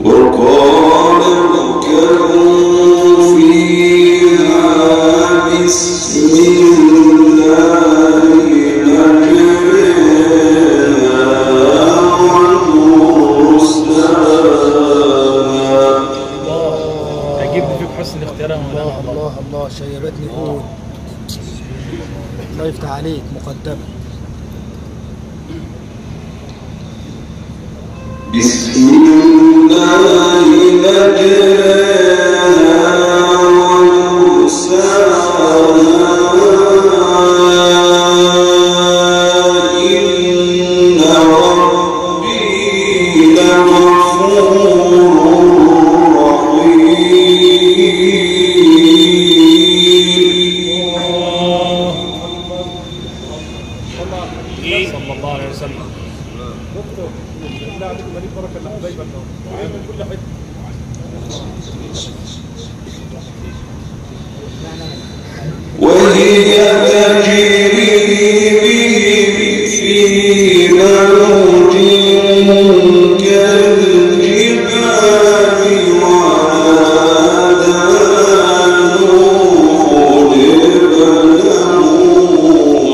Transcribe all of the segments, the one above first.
وقال اركبوا فيها بسم الله. الله الله الله شيبتني قوت. الله يفتح عليك مقدما. بسم الله مجراها ومرساها إن ربي لغفور. وهي تجري بهم في موج كالجبال ونادى نوح ابنه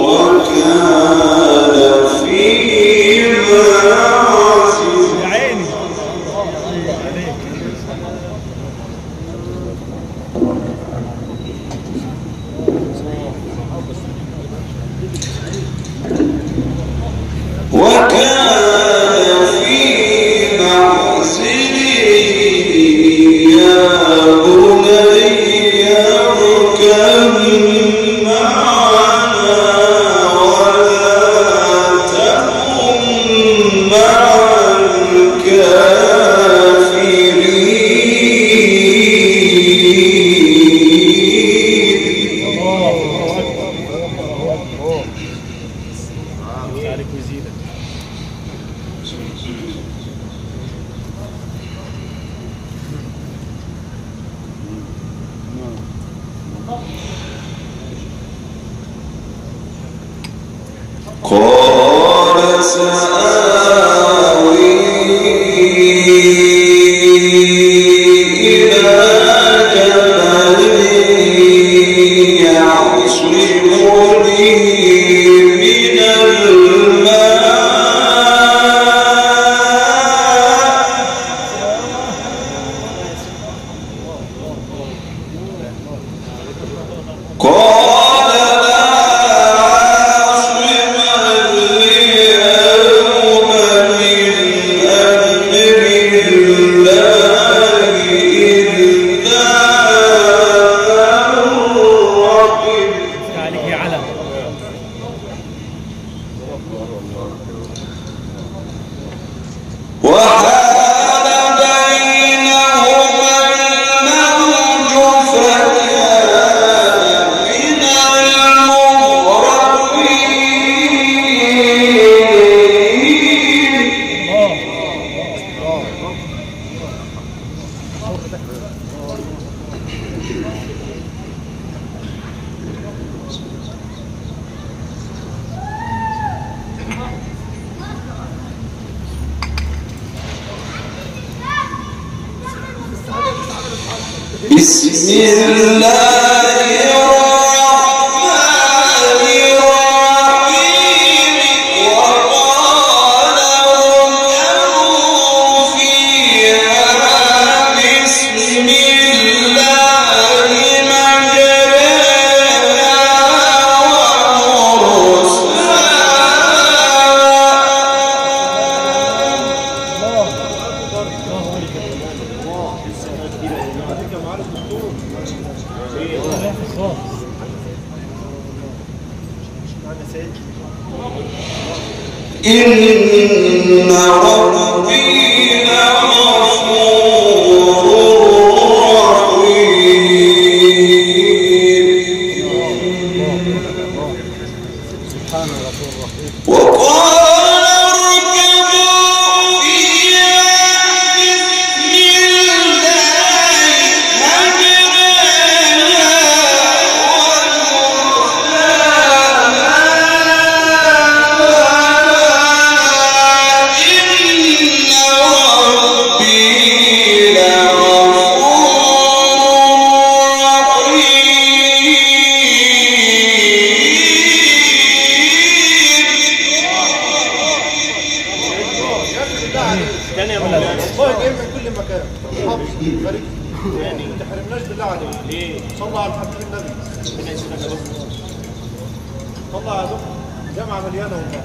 وكان فيما قال سآوي إلى جبل يعصمني من الماء بسم الله الرحمن الرحيم. وقال اركبوا فيها بسم الله مجراها ومرساها. إن ربي لغفور رحيم. وقال والله جاي من كل مكان، حافظ فريق يعني ما تحرمناش بالله عليك. ليه؟ صلى على محمد النبي. ربنا يشفينا يا دكتور. صلى على دكتور، جامعة مليانة والله.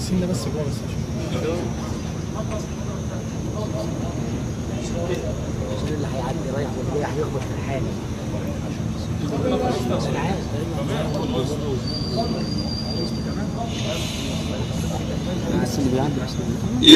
سنة بس جوه بس اللي هيعدي رايح والجاي هيخبط في الحال. بس اللي بيعدي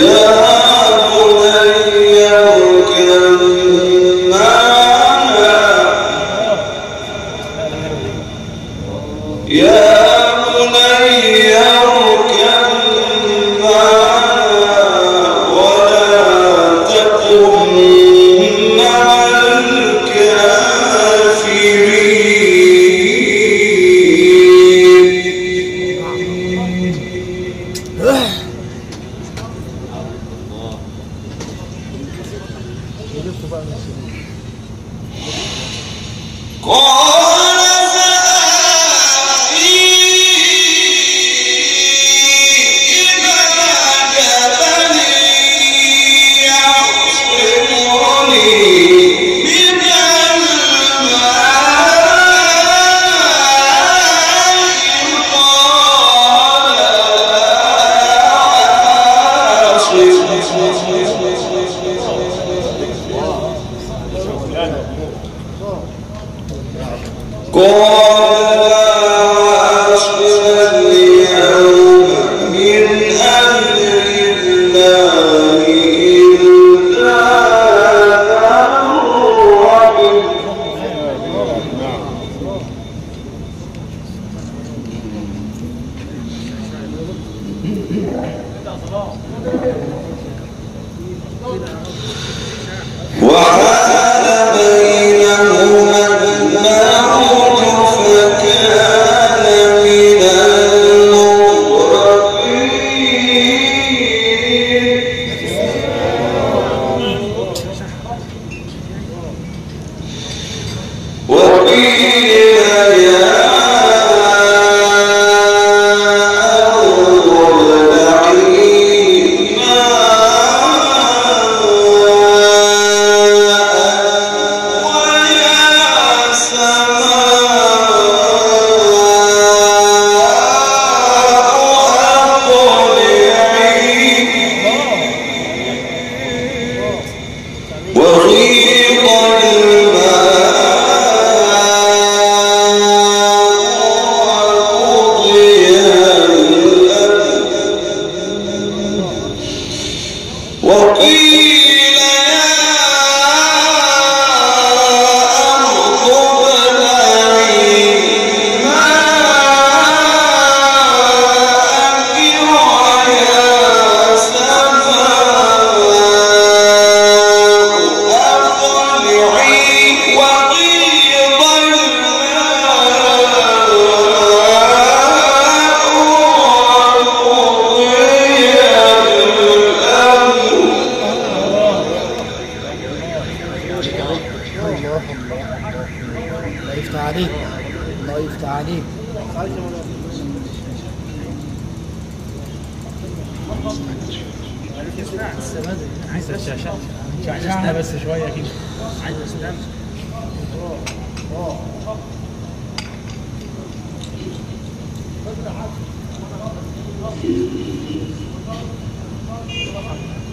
يا